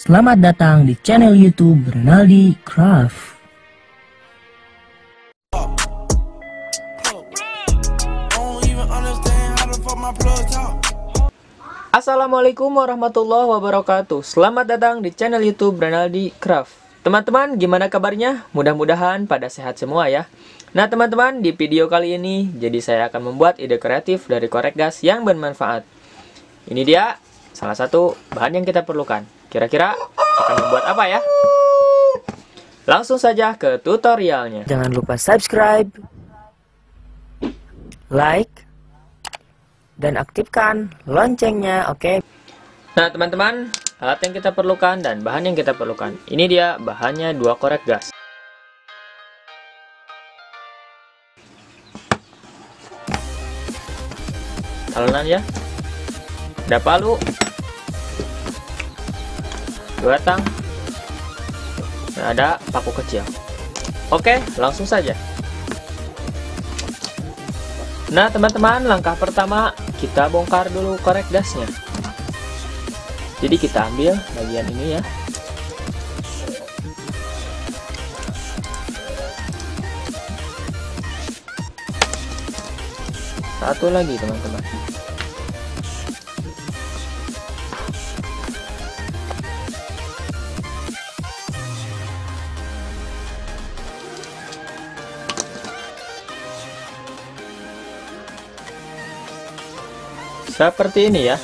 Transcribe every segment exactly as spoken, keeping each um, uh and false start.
Selamat datang di channel YouTube Renaldy Craft. Assalamualaikum warahmatullahi wabarakatuh. Selamat datang di channel YouTube Renaldy Craft. Teman-teman, gimana kabarnya? Mudah-mudahan pada sehat semua ya. Nah teman-teman, di video kali ini jadi saya akan membuat ide kreatif dari korek gas yang bermanfaat. Ini dia salah satu bahan yang kita perlukan. Kira-kira akan membuat apa ya? Langsung saja ke tutorialnya. Jangan lupa subscribe, like, dan aktifkan loncengnya, oke? Okay? Nah, teman-teman, alat yang kita perlukan dan bahan yang kita perlukan. Ini dia bahannya, dua korek gas. Talenan ya. Ada palu, dua tang, dan ada paku kecil. Oke, langsung saja. Nah teman-teman, langkah pertama kita bongkar dulu korek gasnya. Jadi kita ambil bagian ini ya. Satu lagi teman-teman. Seperti ini ya.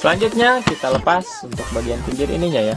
Selanjutnya kita lepas untuk bagian pinggir ininya ya.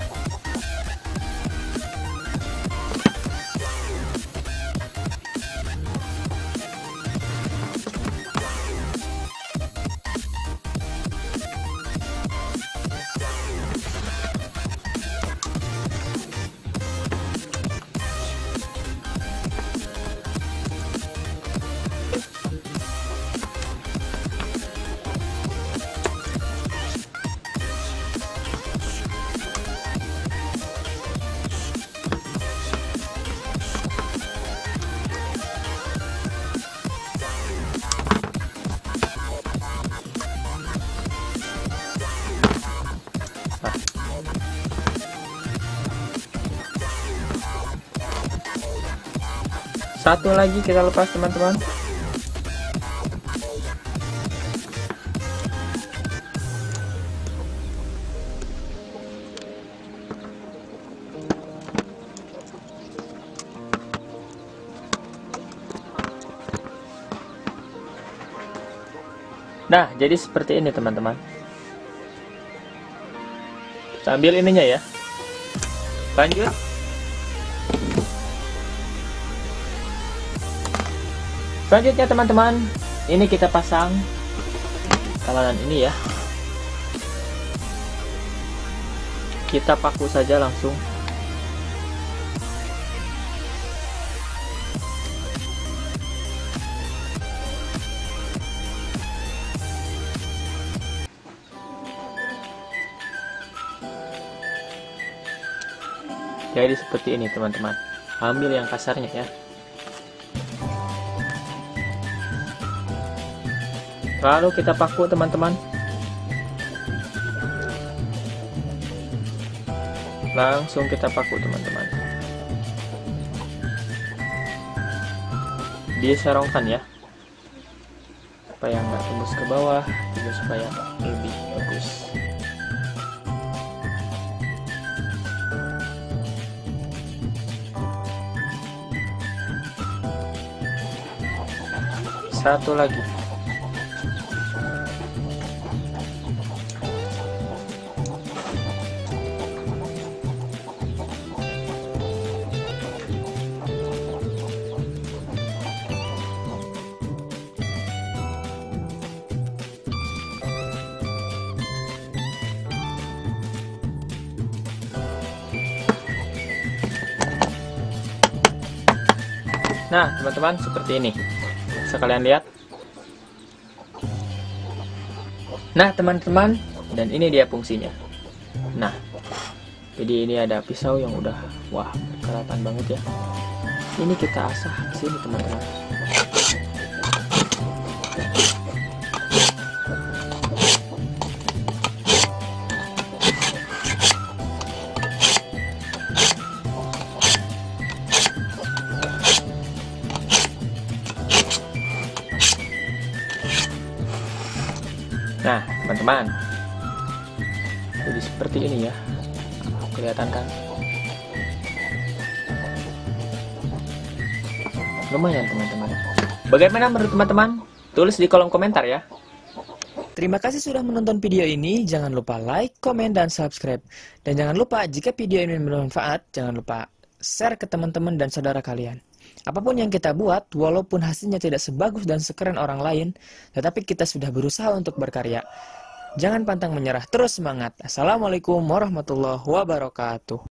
Satu lagi kita lepas teman-teman. Nah, jadi seperti ini teman-teman. Kita ambil ininya ya. Lanjut. Selanjutnya teman-teman, ini kita pasang talenan ini ya. Kita paku saja langsung. Jadi seperti ini teman-teman. Ambil yang kasarnya ya. Lalu kita paku teman-teman. Langsung kita paku teman-teman. Diserongkan ya. Supaya nggak tembus ke bawah, juga supaya lebih bagus. Satu lagi. Nah teman-teman, seperti ini bisa kalian lihat. Nah teman-teman, dan ini dia fungsinya. Nah, jadi ini ada pisau yang udah, wah, kelihatan banget ya. Ini kita asah ke sini teman-teman. Nah teman-teman, jadi seperti ini ya, kelihatan kan, lumayan teman-teman. Bagaimana menurut teman-teman? Tulis di kolom komentar ya. Terima kasih sudah menonton video ini. Jangan lupa like, komen, dan subscribe. Dan jangan lupa jika video ini bermanfaat, jangan lupa share ke teman-teman dan saudara kalian. Apapun yang kita buat, walaupun hasilnya tidak sebagus dan sekeren orang lain, tetapi kita sudah berusaha untuk berkarya. Jangan pantang menyerah, terus semangat. Assalamualaikum warahmatullahi wabarakatuh.